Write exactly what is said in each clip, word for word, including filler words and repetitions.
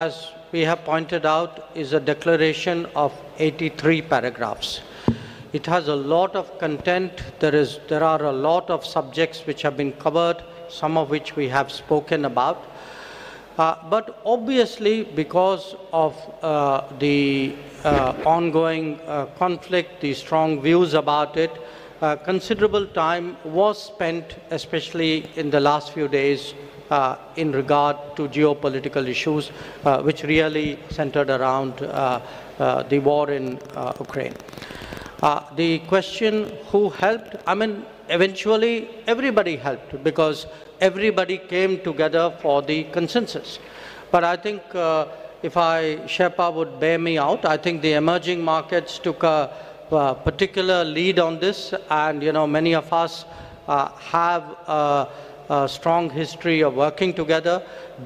as we have pointed out, is a declaration of eighty-three paragraphs. It has a lot of content. There is, there are a lot of subjects which have been covered, some of which we have spoken about. Uh, but obviously, because of uh, the uh, ongoing uh, conflict, the strong views about it, uh, considerable time was spent, especially in the last few days, Uh, in regard to geopolitical issues, uh, which really centered around uh, uh, the war in uh, Ukraine. Uh, the question, who helped? I mean, eventually everybody helped, because everybody came together for the consensus. But I think uh, if I, Sherpa would bear me out, I think the emerging markets took a, a particular lead on this, and you know, many of us uh, have uh, Uh, strong history of working together.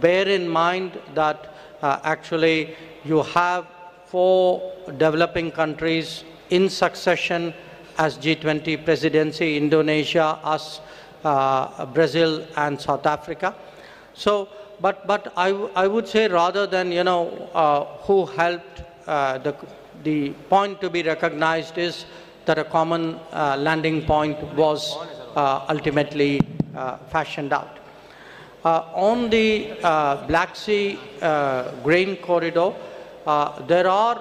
Bear in mind that uh, actually you have four developing countries in succession as G twenty presidency: Indonesia, us, uh, Brazil, and South Africa. So, but but I, I would say, rather than you know uh, who helped, uh, the the point to be recognized is that a common uh, landing point was uh, ultimately Uh, fashioned out. Uh, on the uh, Black Sea uh, Green Corridor, uh, there are,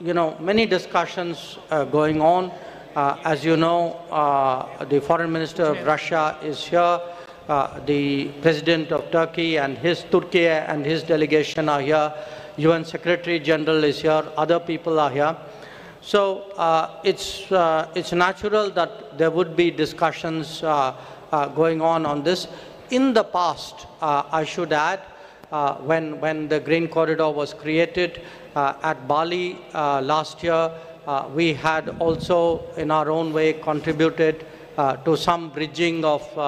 you know, many discussions uh, going on. Uh, as you know, uh, the Foreign Minister of Russia is here. Uh, the President of Turkey and his Turkey and his delegation are here. U N Secretary General is here. Other people are here. So uh, it's uh, it's natural that there would be discussions Uh, Uh, going on on this. In the past, uh, I should add, uh, when, when the Green Corridor was created uh, at Bali uh, last year, uh, we had also, in our own way, contributed uh, to some bridging of uh,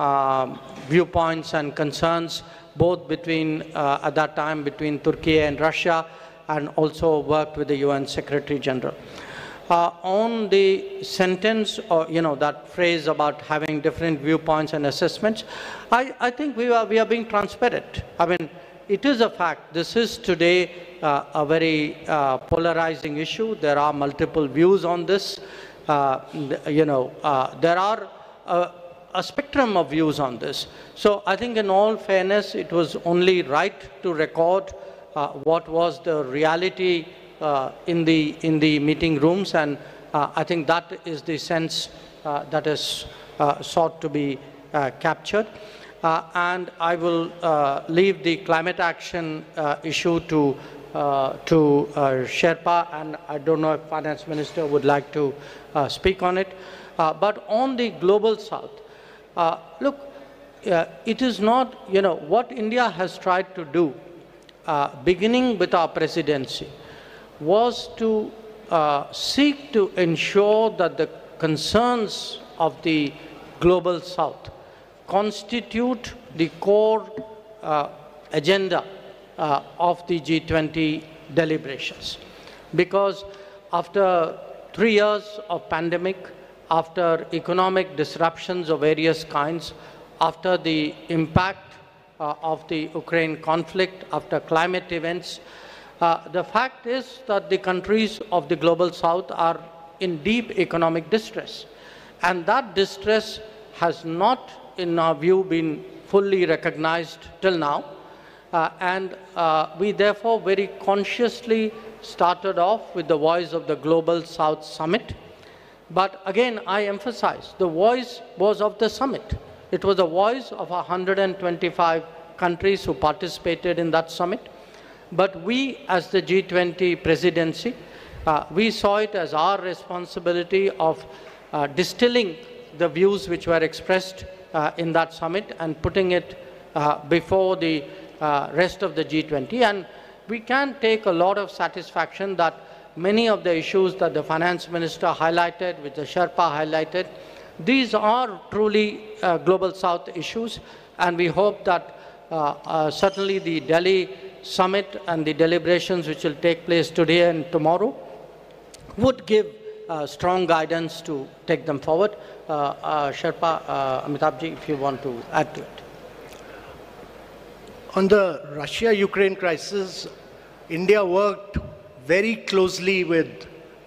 uh, viewpoints and concerns, both between, uh, at that time, between Turkey and Russia, and also worked with the U N Secretary General. Uh, on the sentence, or you know, that phrase about having different viewpoints and assessments, I, I think we are, we are being transparent. I mean, it is a fact. This is today uh, a very uh, polarizing issue. There are multiple views on this. Uh, you know, uh, there are a, a spectrum of views on this. So I think in all fairness, it was only right to record uh, what was the reality Uh, in the in the meeting rooms, and uh, I think that is the sense uh, that is uh, sought to be uh, captured. Uh, and I will uh, leave the climate action uh, issue to uh, to uh, Sherpa, and I don't know if Finance Minister would like to uh, speak on it. Uh, but on the Global South, uh, look, uh, it is not, you know, what India has tried to do, uh, beginning with our presidency, was to uh, seek to ensure that the concerns of the Global South constitute the core uh, agenda uh, of the G twenty deliberations. Because after three years of pandemic, after economic disruptions of various kinds, after the impact uh, of the Ukraine conflict, after climate events, Uh, the fact is that the countries of the Global South are in deep economic distress. And that distress has not, in our view, been fully recognized till now. Uh, and uh, we therefore very consciously started off with the voice of the Global South Summit. But again, I emphasize, the voice was of the summit. It was the voice of one hundred twenty-five countries who participated in that summit. But we, as the G twenty presidency, uh, we saw it as our responsibility of uh, distilling the views which were expressed uh, in that summit and putting it uh, before the uh, rest of the G twenty. And we can take a lot of satisfaction that many of the issues that the Finance Minister highlighted, which the Sherpa highlighted, these are truly uh, Global South issues. And we hope that uh, uh, certainly the Delhi Summit and the deliberations which will take place today and tomorrow would give uh, strong guidance to take them forward. Uh, uh, Sherpa, uh, Amitabhji, if you want to add to it. On the Russia-Ukraine crisis, India worked very closely with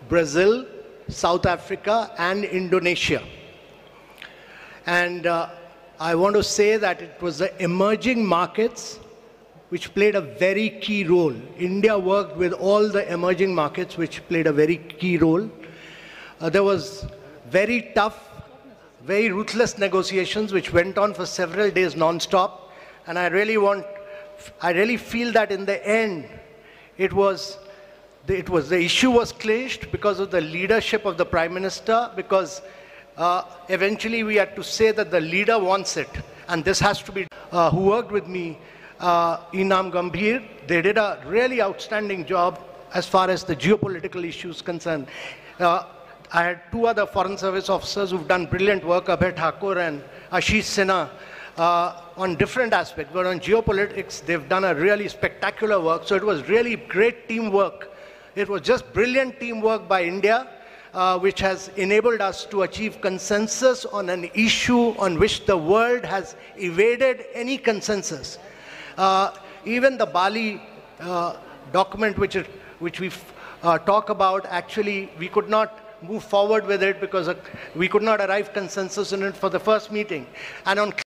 Brazil, South Africa, and Indonesia. And uh, I want to say that it was the emerging markets which played a very key role. India worked with all the emerging markets which played a very key role. Uh, there was very tough, very ruthless negotiations which went on for several days non-stop. And I really want, I really feel that in the end, it was, it was, the issue was clinched because of the leadership of the Prime Minister, because uh, eventually we had to say that the leader wants it. And this has to be, uh, who worked with me, uh, Inam Gambhir, they did a really outstanding job as far as the geopolitical issues concerned. Uh, I had two other Foreign Service officers who've done brilliant work, Abhay Thakur and Ashish Sina, uh, on different aspects. But on geopolitics, they've done a really spectacular work. So it was really great teamwork. It was just brilliant teamwork by India, uh, which has enabled us to achieve consensus on an issue on which the world has evaded any consensus. Uh, even the Bali uh, document, which, it, which we uh, talk about, actually, we could not move forward with it because we could not arrive consensus in it for the first meeting. And on